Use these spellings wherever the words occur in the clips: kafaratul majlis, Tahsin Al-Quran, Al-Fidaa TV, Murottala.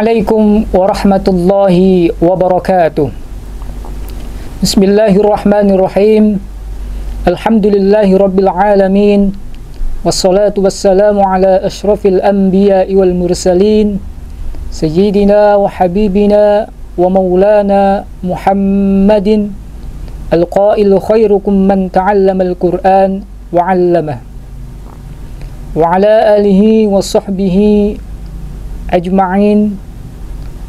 Assalamualaikum warahmatullahi wabarakatuh. Bismillahirrahmanirrahim. Alhamdulillahirabbil alamin. Wassalatu wassalamu ala asyrafil anbiya'i wal mursalin sayyidina wa habibina wa maulana Muhammadin al-qailu khairukum man ta'allama al-Qur'an wa 'allama. Wa ala alihi wa sahbihi ajma'in.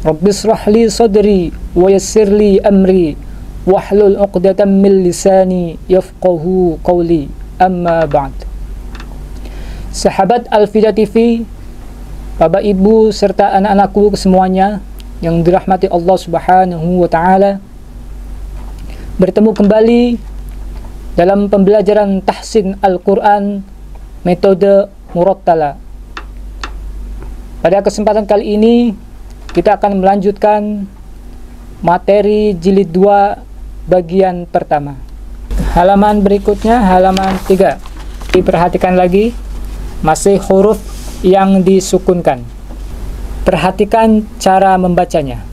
Rabbishrah li sadri wa yassir li amri wahlul 'uqdatam min lisani yafqahu qawli. Amma ba'd. Sahabat Al-Fidaa TV, Bapak Ibu serta anak-anakku semuanya yang dirahmati Allah Subhanahu wa taala, bertemu kembali dalam pembelajaran tahsin Al-Quran metode Murottala. Pada kesempatan kali ini, kita akan melanjutkan materi jilid 2 bagian pertama. Halaman berikutnya, halaman 3. Diperhatikan lagi, masih huruf yang disukunkan. Perhatikan cara membacanya.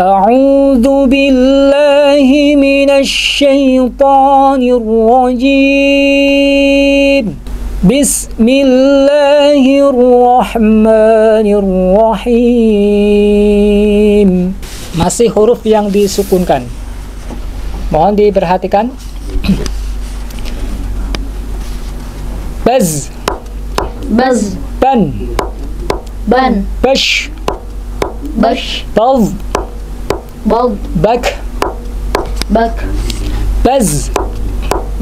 A'udzu billahi minasy syaithanir rajim. Bismillahirrahmanirrahim. Masih huruf yang disukunkan. Mohon diperhatikan. Baz, baz. Ban, ban. Bash, bash. Bald, bald. Bak, bak. Baz,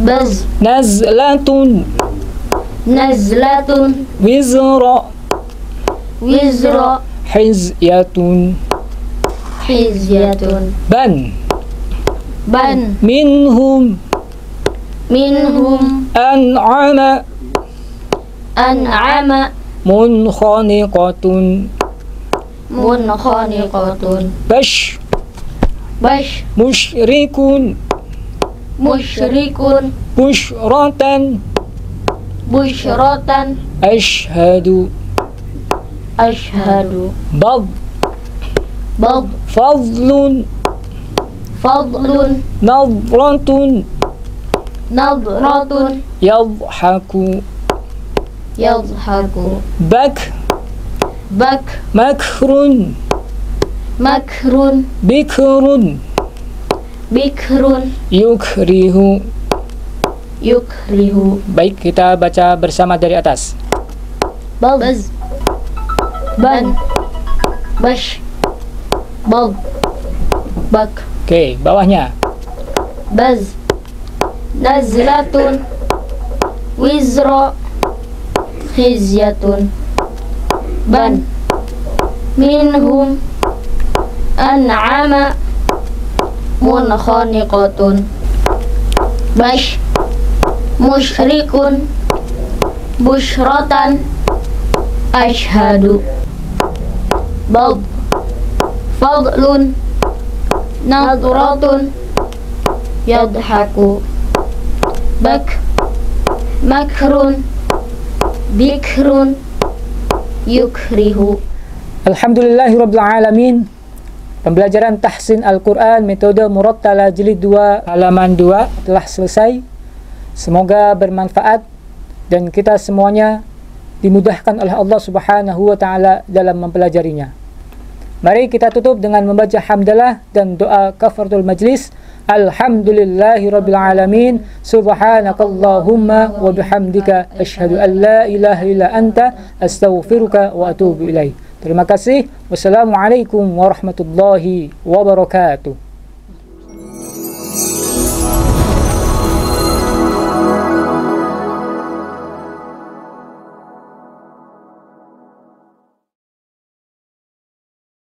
baz. Nazlatun, nazlatun. Wizra, wizra. Hizyatun, hizyatun. Ban, ban. Minhum, minhum. An'ama, an'ama. Munkhaniqatun, munkhaniqatun. Bash, bash. Musyrikun, musyrikun. Bushratan, bushratan. Ashhadu, ashhadu. Bad, bad. Fadlun, fadlun. Nadratun, nadratun. Yadhaku, yadhaku. Bak, bak. Makrun, makrun. Bikrun, bikrun. Yukrihu, yukrihu. Baik, kita baca bersama dari atas. Baz, ban, bash, bag, bak. Oke, bawahnya. Baz, nazlatun, wizra, khizyatun. Ban, minhum. An'ama, munkhaniqatun. Bash, musyrikun, bushratan. Ashhadu. Bad, fadlun. Nadratun, yadhaku. Bak, makrun. Bikrun, yukrihu. Alhamdulillahirrabbilalamin. Pembelajaran tahsin Al-Quran metode Murottala jilid 2 halaman 2 telah selesai. Semoga bermanfaat dan kita semuanya dimudahkan oleh Allah Subhanahu wa taala dalam mempelajarinya. Mari kita tutup dengan membaca hamdalah dan doa kafaratul majlis. Alhamdulillahirabbil alamin. Subhanakallahumma wa bihamdika asyhadu an la ilaha illa anta astaghfiruka wa atubu ilaik. Terima kasih. Wassalamualaikum warahmatullahi wabarakatuh.